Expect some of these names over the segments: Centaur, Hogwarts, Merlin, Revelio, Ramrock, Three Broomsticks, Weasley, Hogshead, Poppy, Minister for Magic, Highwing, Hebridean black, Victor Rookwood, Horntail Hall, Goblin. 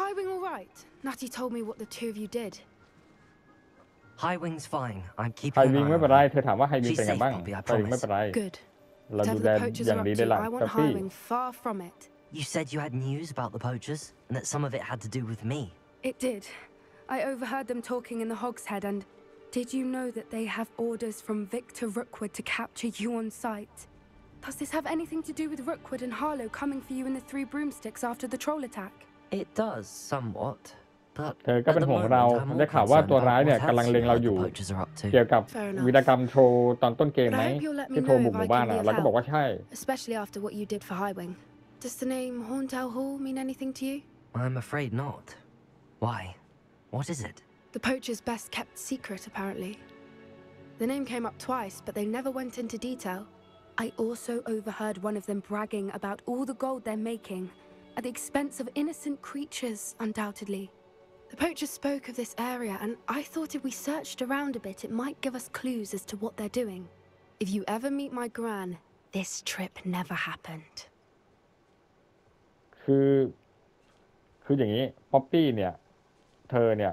Highwing all right? Natty told me what the two of you did. Highwing's fine. I'm keeping an eye on her. ไม่เป็นไรเธอถามว่า Highwing เป็นไงบ้าง Highwing ไม่เป็นไร Good. เราดูแลอย่างดีเลยล่ะ Poppy. You said you had news about the poachers and that some of it had to do with me. It did. I overheard them talking in the Hogshead and did you know that they have orders from Victor Rookwood to capture you on sight? Does this have anything to do with Rookwood and Harlow coming for you in the Three Broomsticks after the troll attack? It does somewhat. เธอก็เป็นห่วงเราได้ข่าวว่าตัวร้ายเนี่ยกำลังเล็งเราอยู่เกี่ยวกับวีรกรรมโชว์ตอนต้นเกมไหมที่โทรบุกหมู่บ้านอ่ะเราก็บอกว่าใช่ Especially after what you did for Highwing. Does the name Horntail Hall mean anything to you? I'm afraid not. Why? What is it? The poacher's best kept secret apparently. The name came up twice, but they never went into detail. I also overheard one of them bragging about all the gold they're making at the expense of innocent creatures, undoubtedly. The poacher spoke of this area, and I thought if we searched around a bit, it might give us clues as to what they're doing. If you ever meet my gran, this trip never happened. คืออย่างนี้ Poppy เนี่ยเธอเนี่ย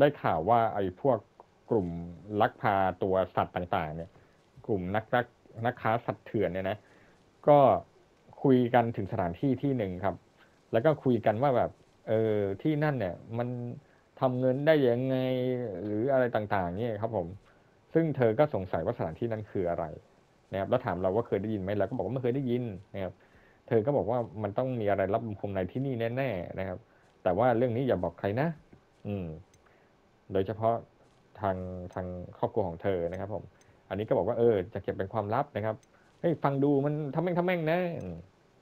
ได้ข่าวว่าไอ้พวกกลุ่มลักพาตัวสัตว์ต่างๆเนี่ยกลุ่มนักค้าสัตว์เถื่อนเนี่ยนะก็คุยกันถึงสถานที่ที่หนึ่งครับแล้วก็คุยกันว่าแบบที่นั่นเนี่ยมันทำเงินได้ยังไงหรืออะไรต่างๆนี่ครับผมซึ่งเธอก็สงสัยว่าสถานที่นั้นคืออะไรนะครับแล้วถามเราว่าเคยได้ยินไหมเราก็บอกว่าไม่เคยได้ยินนะครับเธอก็บอกว่ามันต้องมีอะไรลับคมในที่นี่แน่ๆนะครับแต่ว่าเรื่องนี้อย่าบอกใครนะโดยเฉพาะทางครอบครัวของเธอนะครับผมอันนี้ก็บอกว่าจะเก็บเป็นความลับนะครับเฮ้ยฟังดูมันทำแม่งนะ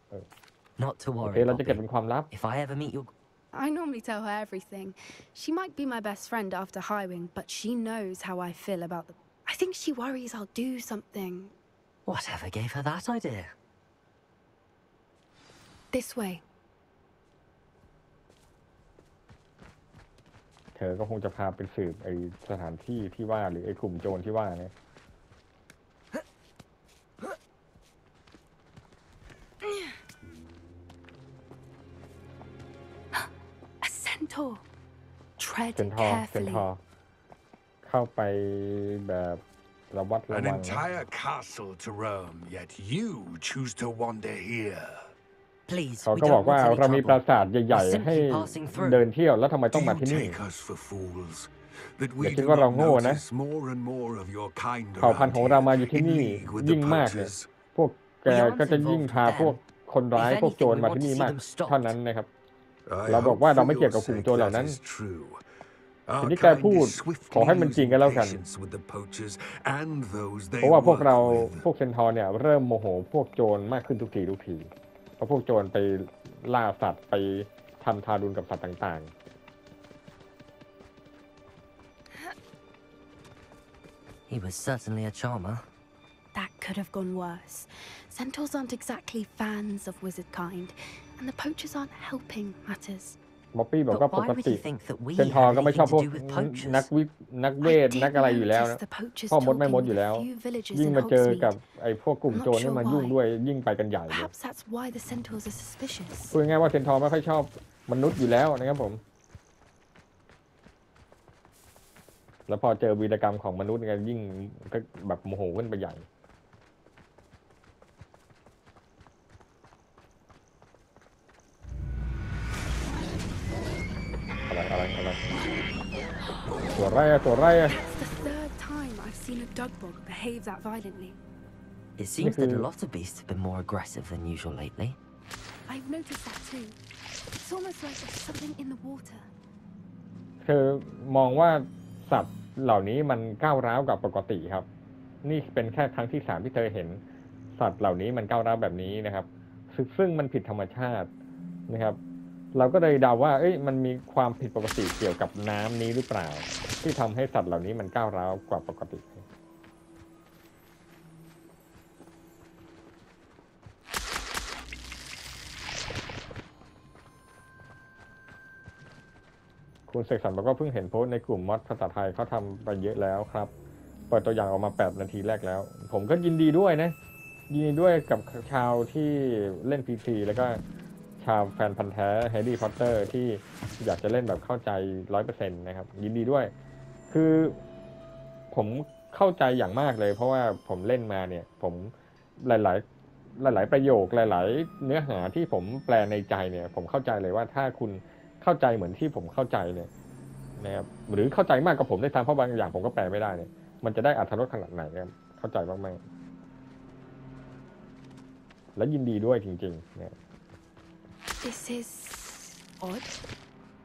โอเคเราจะเก็บเป็นความลับ I normally tell her everything. She might be my best friend after Highwing, but she knows how I feel about them. I think she worries I'll do something. Whatever gave her that idea? This way. เธอก็คงจะพาไปสืบไอ้สถานที่ที่ว่าหรือไอ้กลุ่มโจรที่ว่าเนี่ยCentaur เข้าไปแบบระวัดระวัง An entire castle to roam, yet you choose to wander here. Please, เขาก็บอกว่าเรามีปราสาทใหญ่ๆให้เดินเที่ยวแล้วทำไมต้องมาที่นี่อย่าคิดว่าเราโง่นะเผ่าพันธุ์ของเรามาอยู่ที่นี่ยิ่งมากเลยพวกแกก็จะยิ่งพาพวกคนร้ายพวกโจรมาที่นี่มากเท่านั้นนะครับเราบอกว่าเราไม่เกี่ยวกับกลุ่มโจรเหล่านั้นสิ่งที่แกพูดขอให้มันจริงกันแล้วกันเพราะว่าพวกเซนทอร์เนี่ยเริ่มโมโหพวกโจรมากขึ้นทุกทีเพราะพวกโจรไปล่าสัตว์ไปทำทารุณกับสัตว์ต่างๆ He was certainly a charmer. That could have gone worse. Centaurs aren't exactly fans of wizard kind, and the poachers aren't helping matters.Poppy บอกว่าปกติเซนทอร์ก็ไม่ชอบพวกนักเวทนักอะไรอยู่แล้วพ่อมดไม่มดอยู่แล้วยิ่งมาเจอกับไอ้พวกกลุ่มโจรนี่มายุ่งด้วยยิ่งไปกันใหญ่เลยพูดง่ายว่าเซนทอร์ไม่ค่อยชอบมนุษย์อยู่แล้วนะครับผมแล้วพอเจอวีรกรรมของมนุษย์กันยิ่งก็แบบโมโหขึ้นไปใหญ่ตัวไรอะ It seems that a lot of beasts have been more aggressive than usual lately. I've noticed that too. It's almost like there's something in the water. คือมองว่าสัตว์เหล่านี้มันก้าวร้าวกว่าปกติครับนี่เป็นแค่ครั้งที่3ที่เธอเห็นสัตว์เหล่านี้มันก้าวร้าวแบบนี้นะครับซึ่งมันผิดธรรมชาตินะครับเราก็เลยเดาว่ามันมีความผิดปกติเกี่ยวกับน้ำนี้หรือเปล่าที่ทำให้สัตว์เหล่านี้มันก้าวร้าวกว่าปกติคุณเสกสรรบอกว่าเพิ่งเห็นโพสต์ในกลุ่มมอดภาษาไทยเขาทำไปเยอะแล้วครับเปิดตัวอย่างออกมา8นาทีแรกแล้วผมก็ยินดีด้วยกับชาวที่เล่นพีซีแล้วก็ ชาวแฟนพันธุ์แท้แฮร์รี่พอตเตอร์ที่อยากจะเล่นแบบเข้าใจ 100% นะครับยินดีด้วยคือผมเข้าใจอย่างมากเลยเพราะว่าผมเล่นมาเนี่ยผมหลายประโยคหลายเนื้อหาที่ผมแปลในใจเนี่ยผมเข้าใจเลยว่าถ้าคุณเข้าใจเหมือนที่ผมเข้าใจเนี่ยนะครับหรือเข้าใจมากกว่าผมได้ทำเพราะบางอย่างผมก็แปลไม่ได้เนี่ยมันจะได้อรรถรสขนาดไหนครับเข้าใจมากๆและยินดีด้วยจริงๆเนี่ย This is odd.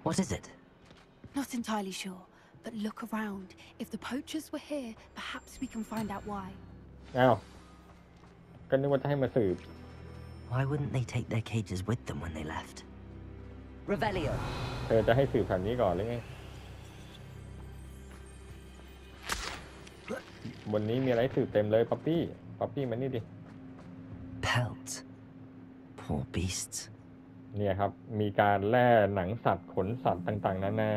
What is it? Not entirely sure, but look around. If the poachers were here, perhaps we can find out why. อ้าวก็นึกว่าจะให้มาสืบ Why wouldn't they take their cages with them when they left? Revelio. เธอจะให้สืบแบบนี้ก่อนหรือไงบนนี้มีอะไรสืบเต็มเลย Poppy Poppy มานี่ดิ Pelt Poor beasts เนี่ยครับมีการแล่หนังสัตว์ขนสัตว์ต่างๆนานา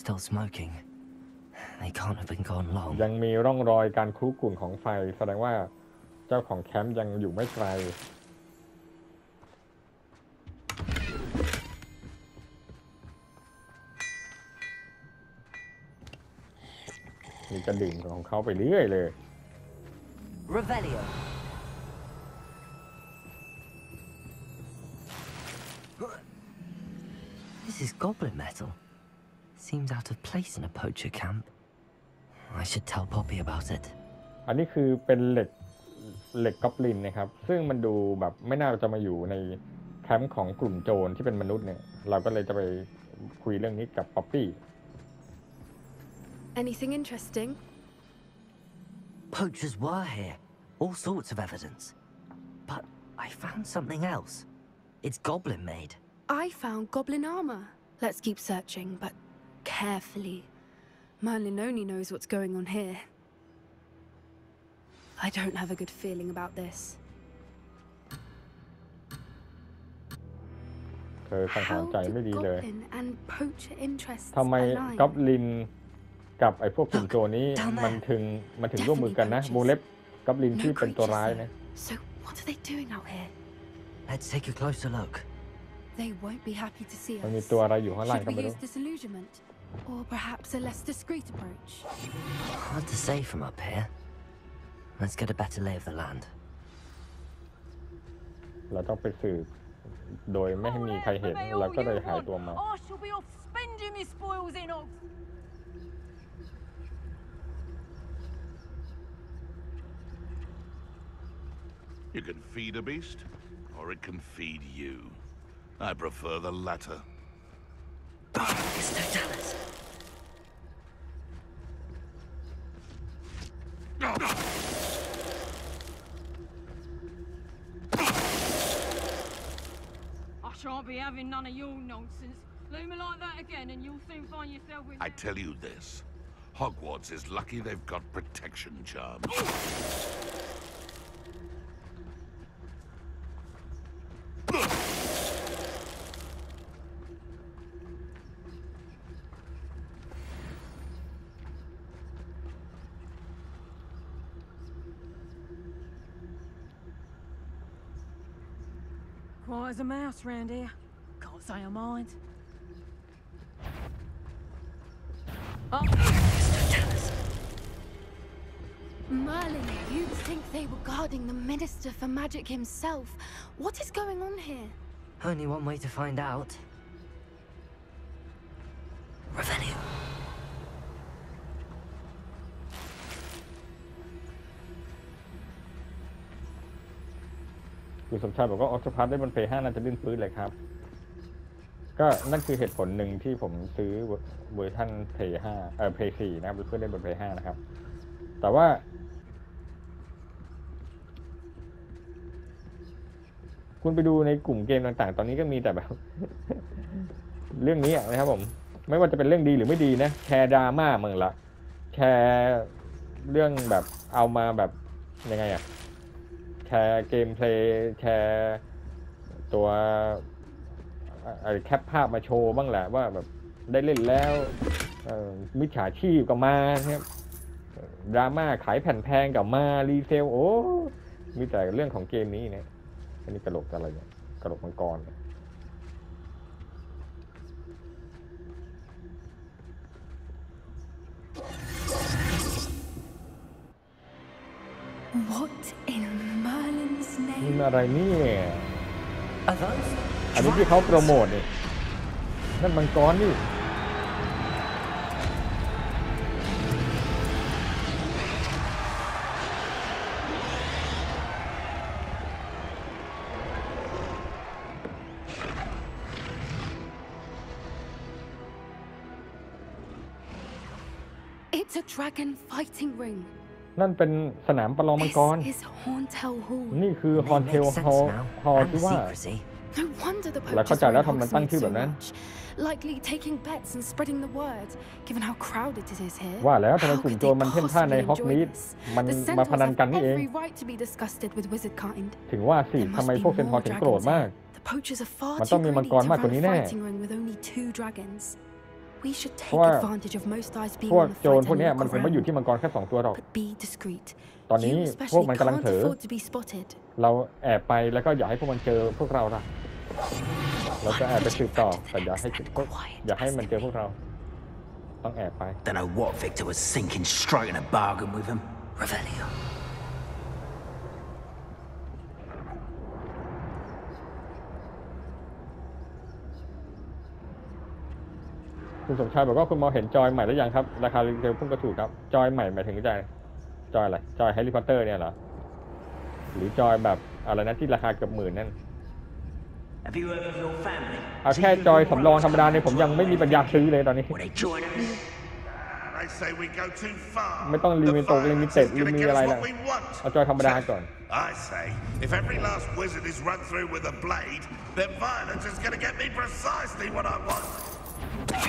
Still smoking They can't have been gone long ยังมีร่องรอยการคลุกกลุ่นของไฟแสดงว่าเจ้าของแคมป์ยังอยู่ไม่ไกลมีกระดิ่งของเขาไปเรื่อยเลย Revelio นี่คือ Goblin metal seems out of place in a poacher camp I should tell Poppy about it อันนี้คือเป็นเหล็กกอบลินนะครับซึ่งมันดูแบบไม่น่าจะมาอยู่ในแคมป์ของกลุ่มโจรที่เป็นมนุษย์เนี่ยเราก็เลยจะไปคุยเรื่องนี้กับ Poppy Anything interesting? Poachers were here, all sorts of evidence. But I found something else. It's goblin made. I found goblin armor. Let's keep searching, but carefully. Merlin only knows what's going on here. I don't have a good feeling about this. How did goblin and poacher interests align?กับไอ้พวกกลุ่มโจรนี้มันถึงร่วมมือกันนะโมเล็บกับลินที่เป็นตัวร้ายนะ So what are they doing out here? Let's take a closer look. They won't be happy to see us. มันมีตัวอะไรอยู่ข้างล่างก็ไม่รู้ Disillusionment or perhaps a less discreet approach. Hard to say from up here. Let's get a better lay of the land. เราต้องไปสืบโดยไม่ให้มีใครเห็นเราก็เลยหายตัวมาYou can feed a beast, or it can feed you. I prefer the latter. It's no talent. I shan't be having none of your nonsense. Leave me like that again, and you'll soon find yourself with. I tell you this, Hogwarts is lucky they've got protection charms. There's a mouse round here. Can't say I mind. Oh, Merlin, you'd think they were guarding the Minister for Magic himself. What is going on here? Only one way to find out. Revelio.คุณสมชายบอกว่าออโตพาร์ทได้บนเพย์ห้าน่าจะลื่นปื้นเลยครับก็นั่นคือเหตุผลหนึ่งที่ผมซื้อเวอร์ชันเพย์ห้าเพย์สี่นะครับเพื่อเล่นบนเพย์ห้านะครับแต่ว่าคุณไปดูในกลุ่มเกมต่างๆตอนนี้ก็มีแต่แบบ เรื่องนี้นะครับผมไม่ว่าจะเป็นเรื่องดีหรือไม่ดีนะแชร์ดราม่ามึงละแชร์เรื่องแบบเอามาแบบยังไงอะแชร์เกมเพลย์แชร์ตัวแคปภาพมาโชว์บ้างแหละว่าแบบได้เล่นแล้วมิจฉาชีพก็มาครับดราม่าขายแผ่นแพงกับมารีเซลโอ้มีแต่เรื่องของเกมนี้เนี่ยอันนี้ตลกอะไรเนี่ย กระโหลกมังกรนี่อะไรนี่อันนี้ที่เขาโปรโมทนี่นั่นมังกรนี่นั่นเป็นสนามประลองมังกรนี่คือฮอนเทลฮอลที่ว่าแล้วเข้าใจแล้วทำมันตั้งชื่อแบบนั้นว่าแล้วทำไมกลุ่มโจรมันเพ่นพ่านในฮอกมีดมันมาพนันกันนี่เองถึงว่าสิทำไมพวกเซนฮอร์ถึงโกรธมากมันต้องมีมังกรมากกว่านี้แน่เพราะว่าพวกโจรพวกนี้มันคงไม่อยู่ที่มังกรแค่2ตัวหรอกตอนนี้พวกมันกำลังเถอะเราแอบไปแล้วก็อย่าให้พวกมันเจอพวกเราล่ะเราจะแอบไปสืบต่อแต่อย่าให้มันเจอพวกเราต้องแอบไป Don't know what Victor was thinking, striking a bargain with him. Revelio. คุณสมชายบอกว่าคุณมองเห็นจอยใหม่หรือยังครับราคาเร็วพุ่งกระถูกครับจอยใหม่หมายถึงจอยอะไรจอยแฮร์รี่พอตเตอร์เนี่ยเหรอหรือจอยแบบอะไรนะที่ราคาเกือบหมื่นนั่นเอาแค่จอยสำรองธรรมดาเนี่ยผมยังไม่มีปัญญาซื้อเลยตอนนี้ไม่ต้องลิมิตมีอะไรแล้วเอาจอยธรรมดาก่อนเมื่อกี้ผมจะส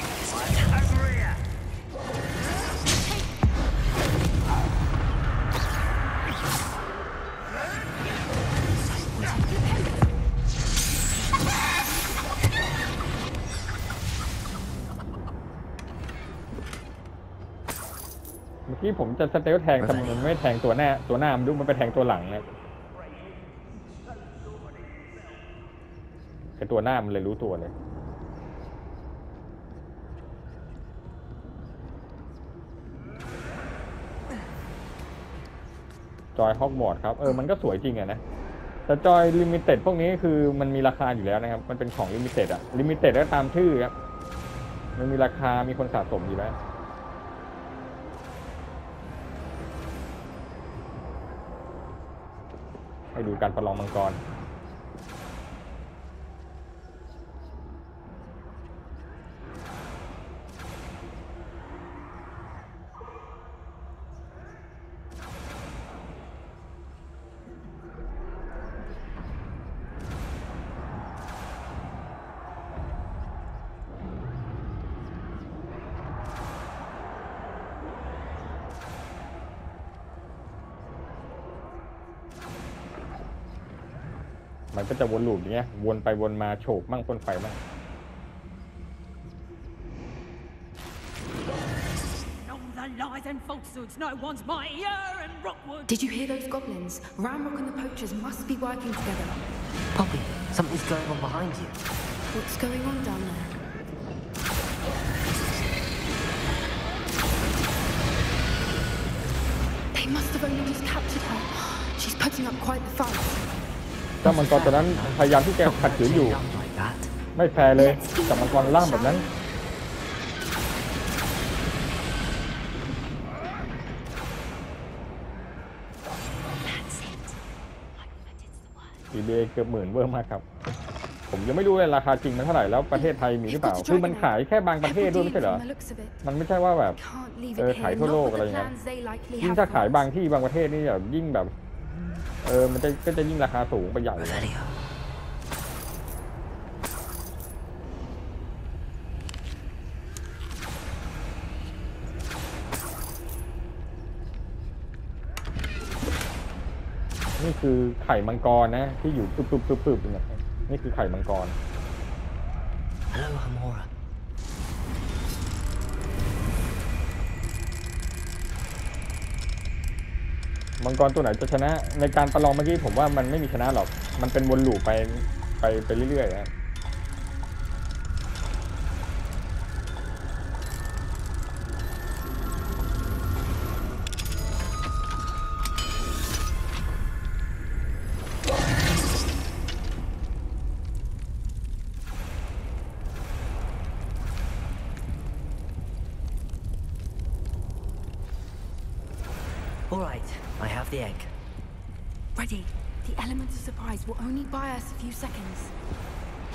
เตลแทงทำไมมันไม่แทงตัวหน้ามันดูมันไปแทงตัวหลังเลยไอ้ตัวหน้ามันเลยรู้ตัวเลยจอยฮอกวอตส์ครับมันก็สวยจริงอะนะแต่จอยลิมิเต็ดพวกนี้คือมันมีราคาอยู่แล้วนะครับมันเป็นของลิมิเต็ดอะลิมิเต็ดก็ตามชื่อครับมันมีราคามีคนสะสมอยู่แล้วให้ดูการประลองมังกรมันก็จะวนลูปอย่างเงี้ยวนไปวนมาโฉบมั่งพ่นไฟมั่งDid you hear those goblins? Ramrock and the poachers must be working together. Poppy, something's going on behind you. What's going on down there? They must have only just captured her. She's putting up quite the fight.เจ้ามังกรตัวนั้นพยายามที่แกขัดขืนอยู่ไม่แพ้เลยกับมังกรล่ามแบบนั้นอีเบย์เกือบหมื่นเวอร์มากครับผมยังไม่รู้เลยราคาจริงมันเท่าไหร่แล้วประเทศไทยมีหรือเปล่าคือมันขายแค่บางประเทศด้วยไม่ใช่เหรอมันไม่ใช่ว่าแบบขายทั่วโลกอะไรอย่างเงี้ยยิ่งถ้าขายบางที่บางประเทศนี่แบบยิ่งแบบมันก็จะยิ่งราคาสูงไปใหญ่เลยนี่คือไข่มังกรนะที่อยู่ปึ๊บๆเนี่ยนี่คือไข่มังกรมังกรตัวไหนจะชนะในการประลองเมื่อกี้ผมว่ามันไม่มีชนะหรอกมันเป็นวนลูปไป ไปเรื่อยๆครับWill only buy us a few seconds.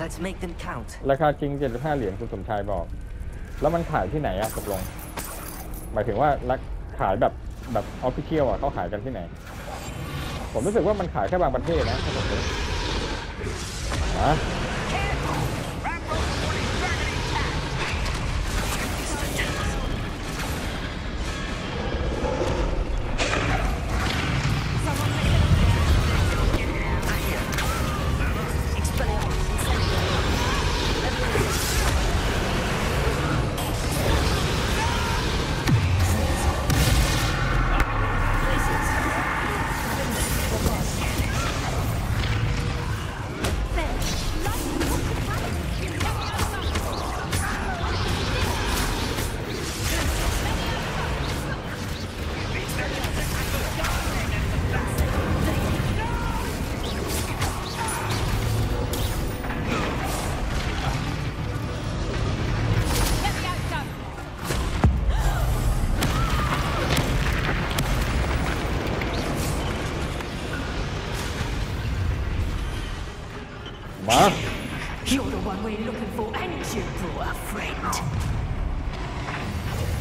Let's make them count. ราคาจริง75เหรียญคุณสมชายบอกแล้วมันขายที่ไหนอะตกลงหมายถึงว่าขายแบบออฟฟิเชียลอะเขาขายกันที่ไหนผมรู้สึกว่ามันขายแค่บางประเทศนะ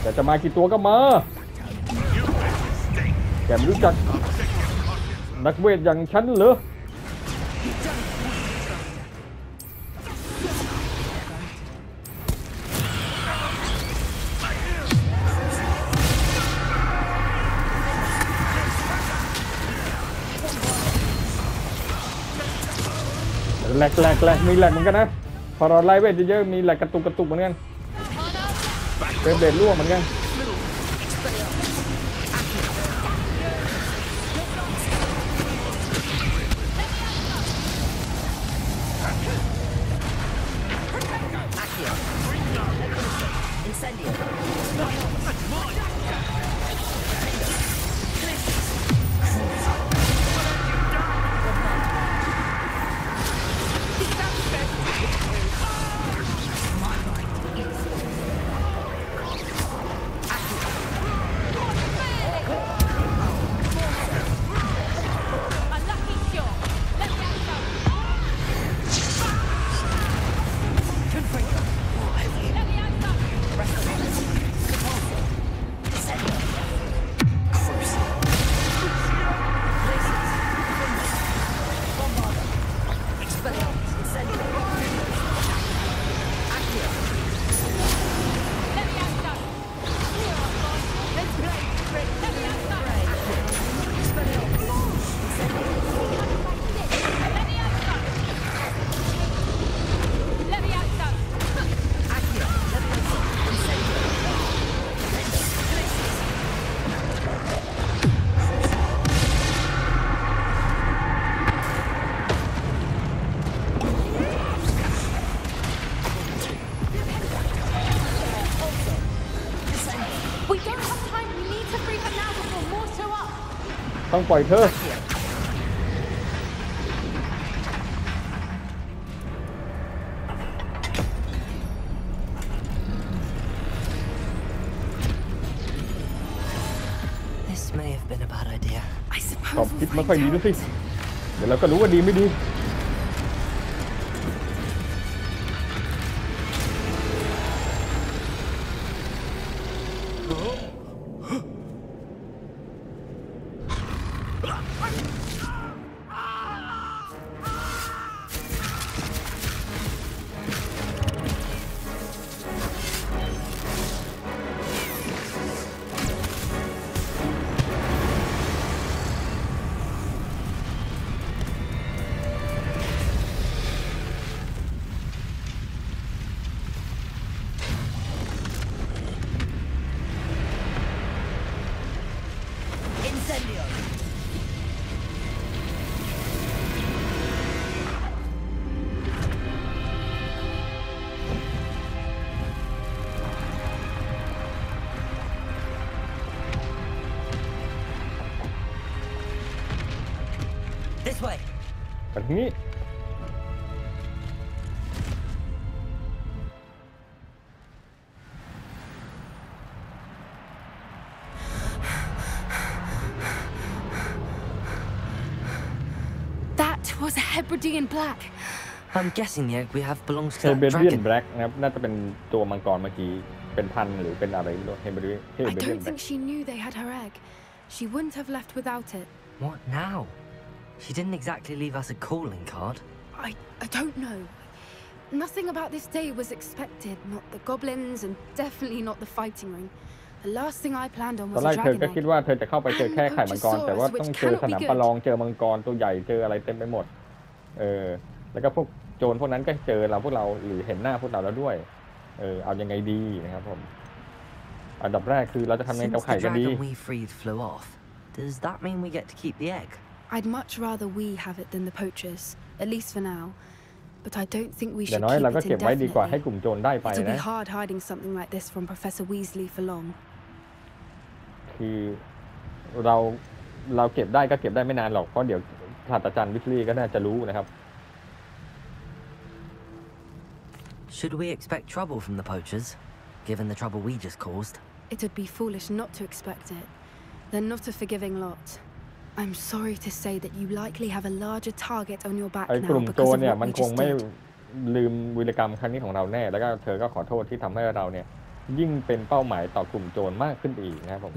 แต่จะมากี่ตัวก็มาแกไม่รู้จักนักเวทอย่างฉันเหรอแหลกมีแหลกเหมือนกันนะพอเราไล่เวทเยอะๆมีแหลกกระตุกเหมือนกันเป็นเบรดล่วงเหมือนกันต้องปล่อยเธอตอบคิดไม่ค่อยดีด้วยสิเดี๋ยวเราก็รู้ว่าดีไม่ดี This way. Pardon me. That was a Hebridean black. I'm guessing the egg we have belongs to that dragon. Hebridean black นะครับน่าจะเป็นตัวมังกรเมื่อกี้เป็นพันหรือเป็นอะไรไม่รู้ Hebridean black. I don't think she knew they had her egg. She wouldn't have left without it. What now? She didn't exactly leave us a calling card. I don't know. Nothing about this day was expected. Not the goblins, and definitely not the fighting ring. The last thing I planned on was a dragon egg. ตอนแรกเธอก็คิดว่าเธอจะเข้าไปเจอแค่ไข่มังกรแต่ว่าต้องเจอสนามประลองเจอมังกรตัวใหญ่เจออะไรเต็มไปหมดแล้วก็พวกโจรพวกนั้นก็เจอเราพวกเราหรือเห็นหน้าพวกเราแล้วด้วยเอายังไงดีนะครับผมอันดับแรกคือเราจะทำยังไงกับไข่กันดี Does that mean we get to keep the egg? I'd much rather we have it than the poachers, at least for now. But I don't think we should keep it indefinitely. It'll be hard hiding something like this from Professor Weasley for long. คือเราเก็บได้ก็เก็บได้ไม่นานหรอกเพราะเดี๋ยวศาสตราจารย์วิสลีย์ก็น่าจะรู้นะครับ Should we expect trouble from the poachers, given the trouble we just caused? It would be foolish not to expect it. They're not a forgiving lot. I'm sorry to say that you likely have a larger target on your back now because of what we just did. ไอ้กลุ่มโจรเนี่ยมันคงไม่ลืมวีรกรรมครั้งนี้ของเราแน่แล้วก็เธอก็ขอโทษที่ทำให้เราเนี่ยยิ่งเป็นเป้าหมายต่อกลุ่มโจรมากขึ้นอีกนะครับผมยั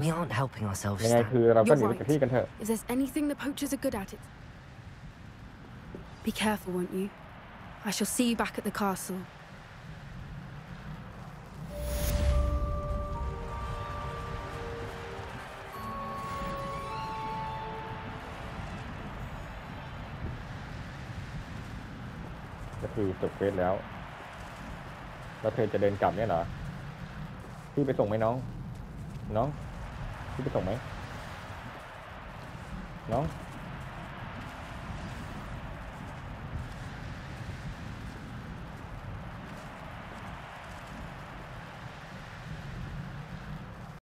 งไงคือเราก็หนีจากที่กันเถอะ Is there anything the poachers are good at it? Be careful, won't you? I shall see you back at the castle. คือจบเฟสแล้วแล้วเธอจะเดินกลับเนี่ยเหรอพี่ไปส่งไหมน้องพี่ไปส่งไหมน้อง